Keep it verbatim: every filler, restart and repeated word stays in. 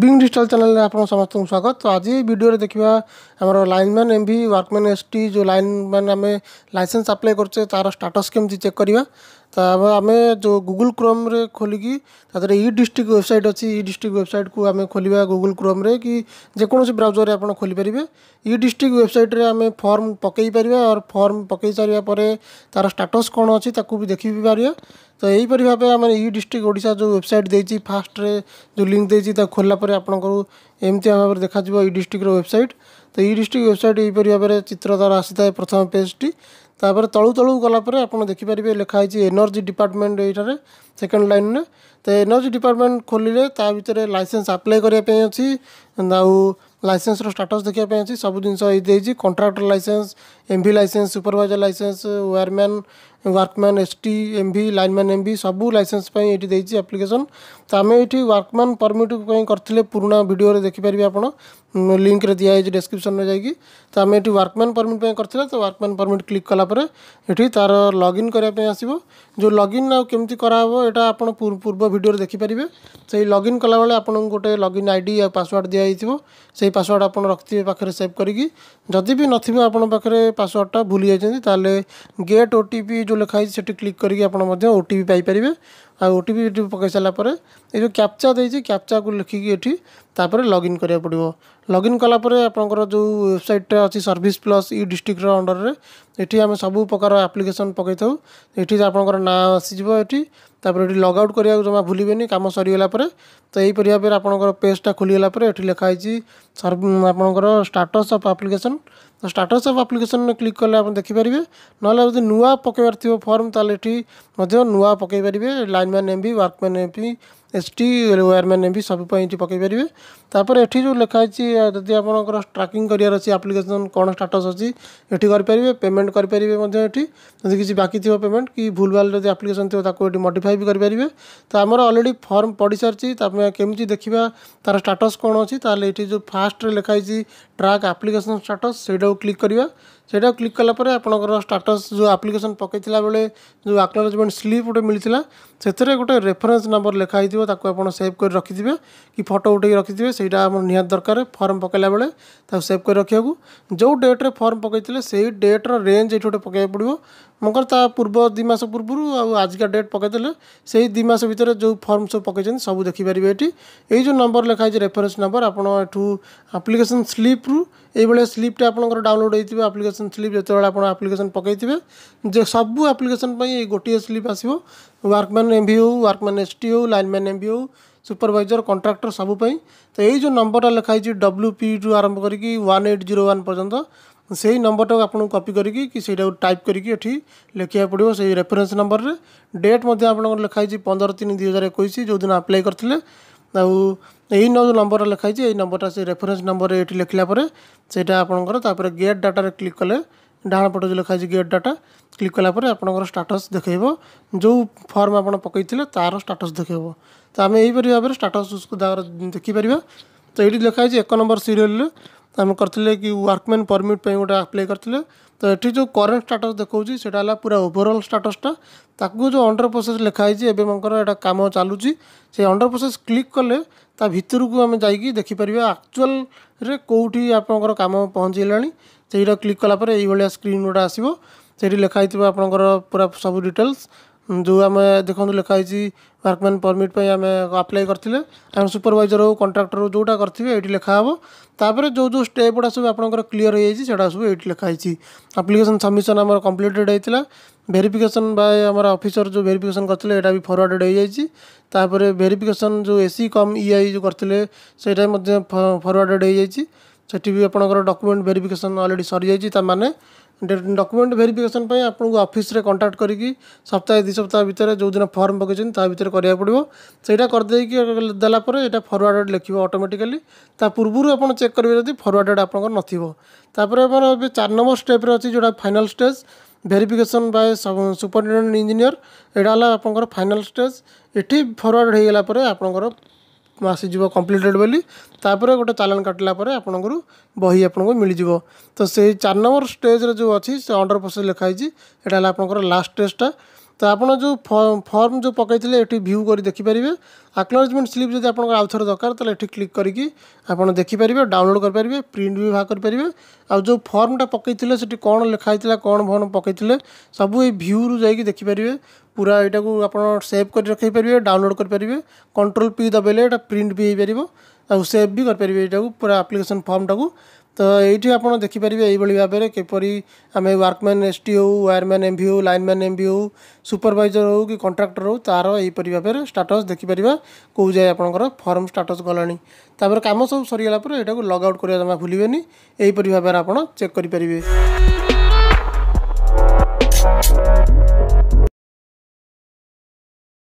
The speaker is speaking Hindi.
Being Digital channel आपनों समस्त उन स्वागत तो आज ये वीडियो रे देखिवा हमारा लाइनमैन एमवी वर्कमैन एचटी जो लाइनमैन हमें लाइसेंस अप्लाई करछे तार स्टेटस केमती चेक करिवा ता हमें जो Google Chrome रे खोलिकी तादरे e-district वेबसाइट अछि e-district वेबसाइट को हमें खोलिबा Google Chrome रे कि जे कोनोसी ब्राउजर रे आपन खोलि परिबे e-district वेबसाइट रे हमें फॉर्म पकेई परिबा और फॉर्म पकेई सारिया परे तार स्टेटस कोन अछि ताकू भी देखि परिबा तो एही परि भाबे हमर e-district ओडिसा जो वेबसाइट देछि फास्ट रे जो लिंक देछि ता खोलला परे आपन को एमती भाबे देखा जिवो e-district रो वेबसाइट तो e-district वेबसाइट एही परि भाबे चित्र द्वारा आसीता प्रथम पेज टी तापर तळु तळु गला परे आपण देखि परिबे लेखा आइछि एनर्जी डिपार्टमेंट एटारे सेकंड लाइन ने त एनर्जी डिपार्टमेंट खोलिले ता भितरे लाइसेंस अप्लाई करिया पे अछि नाउ लाइसेंस रो स्टेटस देखिया पे अछि सब जिंस ए देछि contractor license MV license supervisor license wireman workman HT MV lineman MV सब लाइसेंस पे एठी देछि एप्लीकेशन त हमें एठी वर्कमैन परमिट पे करथिले पुराना वीडियो रे देखि परिबे आपण लिंक रे दिया है डिस्क्रिप्शन में जाएगी तो हमें एठी वर्कमैन परमिट पे करथिले तो वर्कमैन परमिट क्लिक कला परे एठी तार लॉगिन करिया पे आसीबो जो लॉगिन आ केमती करा हो एटा आपण पूर्व वीडियो रे देखि परिबे सेही लॉगिन कला वाले आपण गोटे लॉगिन आईडी या पासवर्ड दिया हिथिबो सेही पासवर्ड आपण रखथिबे पाखरे सेव करिकी जदी भी नथिबो आपण पाखरे पासवर्डटा भूली जायछन ताले गेट ओटीपी जो लिखाई सेठी क्लिक करिकी आपण मध्ये ओटीपी पाई परिबे आ ओटीपी पकाई साला परे ए जो कैप्चा देछि कैप्चा को लिखि के एठी तापर लॉगिन करिया पड़िबो लॉगिन कला परे आपनकर जो वेबसाइट अछि सर्विस प्लस ई डिस्ट्रिक्ट रो अंडर रे एठी हम सब प्रकार एप्लीकेशन पकाई थाउ एठी आपनकर ना आसी जिवो एठी तापर एठी लॉग आउट करिया जमा भूलिबेनी काम सरी गेला परे तो एही परिया पर आपनकर पेजटा खुली गेला परे एठी लिखा आइछि आपनकर स्टेटस ऑफ एप्लीकेशन तो स्टेटस ऑफ एप्लीकेशन ने क्लिक करले आपन देखि परिबे नला जदि नुवा पकेबार थियो फॉर्म ताले एठी मध्ये नुवा पकेइ परिबे lineman MV workman MV HT wireman MV सब पय एठी पकेइ परिबे तापर एठी जो लिखा आइछि जदि आपनकर ट्रैकिंग करियार अछि एप्लीकेशन कोन स्टेटस अछि एठी कर परिबे पेमेंट कर परिबे मध्ये एठी जदि किछि बाकी थियो पेमेंट कि भूलभाल जदि एप्लीकेशन थियो ताको एठी मॉडिफाई भी कर परिबे तो हमर ऑलरेडी फॉर्म पड़ी सरछि तामे केमथि देखिबा तार स्टेटस कोन अछि ताले एठी जो फास्ट रे लिखा आइछि ट्रैक एप्लीकेशन स्टेटस सेडो क्लिक करिया सेटा क्लिक कला परे आपनकर स्टेटस जो एप्लीकेशन पकेइथिला बेले जो एक्नॉलेजमेंट स्लिप ओटे मिलिथिला सेतरे गोटे रेफरेंस नंबर लेखाइ दिबो ताको आपण सेव कर रखि दिबे कि फोटो उठै रखि दिबे सेटा हमर निहात दरकार फॉर्म पकेला बेले ताको सेव कर रखियाकू जो डेट रे फॉर्म पकेइथिले सेही डेट रो रेंज एठोटे पकेय पड़िबो मगर ता पूर्व दिमास पूर्वरु आ आज का डेट पकेइथिले सेही दिमास भीतर जो फॉर्म सब पकेइछन सब देखि परिबे एठी एई जो नंबर लेखाइ जे रेफरेंस नंबर आपण एठू एप्लीकेशन स्लिप रु एई बेले स्लिप टा आपनकर डाउनलोड हेइथिबो एप्लीकेशन स्लिप जते बेला आपण एप्लीकेशन पकेइथिबे जे सब एप्लीकेशन पई ए गोटी स्लिप आसीबो workman MV workman HT lineman MV supervisor contractor सब पई तो एई जो नंबर लिखाई जे डब्ल्यूपी टू आरंभ करकी अठारह शून्य एक पर्यंत सेही नंबर टा आपण कॉपी करकी कि सेटा टाइप करकी एठी लेखिया पड़िबो सेही रेफरेंस नंबर रे डेट मध्ये आपण लिखाई जे पंद्रह तीन दो हज़ार इक्कीस जो दिन अप्लाई करथिले आउ एही नो नंबर लिखाई जे एही नंबर टा से रेफरेंस नंबर एठी लिखला परे सेटा आपनकर तापर गेट डाटा रे क्लिक करले डाण पटो जे लिखाई जे गेट डाटा क्लिक करला परे आपनकर स्टेटस देखाइबो जो फॉर्म आपण पकैथिले तारो स्टेटस देखाइबो तो हम एही परिया पर स्टेटस को देखि परिबा तो एठी लिखाई जे एक नंबर सीरियल रे हम करथिले कि वर्कमैन परमिट पे गोटा अप्लाई करथिले तो एठी जो करंट स्टेटस देखौजी सेटा हला पूरा ओवरऑल स्टेटस ता ताकू जो अंडर प्रोसेस लिखाई जे एबे मनकर एटा काम चालू छी से अंडर प्रोसेस क्लिक करले ता भितर को हम जाई कि देखि परिबा एक्चुअल रे कोठी आपनकर काम पहुँचैलानी सेटा क्लिक कला पर एई भलिया स्क्रीन गोटा आसीबो सेठी लिखाई थिबो आपनकर पूरा सब डिटेल्स जो हम देखंतु लिखाई छी वर्कमैन परमिट पे हम अप्लाई करथिले हम सुपरवाइजर हो कॉन्ट्रैक्टर हो जोटा करथिबे एठी लिखा हबो तापर जो जो स्टेप ओडा सब आपनकर क्लियर होई जाई सेडा सब एठी लिखाई छी एप्लीकेशन सबमिशन हमर कंप्लीटेड आइतला वेरिफिकेशन बाय हमर ऑफिसर जो वेरिफिकेशन करथिले एटा भी फॉरवर्डेड होई जाई छी तापर वेरिफिकेशन जो एसी कम ईआई जो करथिले सेटा मध्ये फॉरवर्डेड होई जाई छी सेठी भी आपनकर डॉक्यूमेंट वेरिफिकेशन ऑलरेडी सरी जाई छी ता माने डॉक्यूमेंट वेरिफिकेशन पे आपन ऑफिस रे कांटेक्ट करिकी सप्ताह दि सप्ताह भीतर जो दिन फॉर्म पकेछन ता भीतर करिया पड़िबो सेटा कर देई कि दला पर एटा फॉरवर्डेड लिखिबो ऑटोमेटिकली ता पूर्वरु आपन चेक करबे जदी फॉरवर्डेड आपन नथिबो तापर हमर चार नंबर स्टेप रे अछि जोडा final stage verification by superintendent engineer एडा हला आपनकर फाइनल स्टेज एठी फॉरवर्ड हे गेला पर आपनकर मासी जीव कंप्लीटेड बोली तापर गोटे चालान काटला पर आपनकर बही आपनको मिल जीव तो से चार नंबर स्टेज रे जो अछि से अंडर प्रोसेस लिखाई छी एटा आपनकर लास्ट स्टेज टा तो आपड़ जो फर्म जो पकड़े ये भ्यू कर देखिपारे एक्नॉलेजमेंट स्लिप जब आप आउ थर दरकार तो ये क्लिक करके आप देखिपारे डाउनलोड करेंगे प्रिंट भी बाहर करेंगे आ जो फर्मटा पकड़े से कौन लिखाई कौन फर्म पकड़े सब ये भ्यू रू जा देखिपारे पूरा यहाँ को आप सेव कर रखे पारे डाउनलोड करेंगे कंट्रोल पी दबेले ये प्रिंट भी हो पार सेव भी करेंगे यहाँ पूरा आप्लिकेसन फर्मटा को। तो ये आप देखिपारे यही भाव में किपर आम वर्कमैन एच टी हो वायरमैन एमवी हो लाइनमैन एमवी हो सुपरवाइजर हो कि कंट्राक्टर हो तार यहीपरि भाव में स्टाटस देखिपार कौ जाए आपंकर फर्म स्टाटस गलानी तापर काम सब सरीगला पर यहाँ को लग आउट करवा भूलें यहीपरि भाव में आप चेक करें।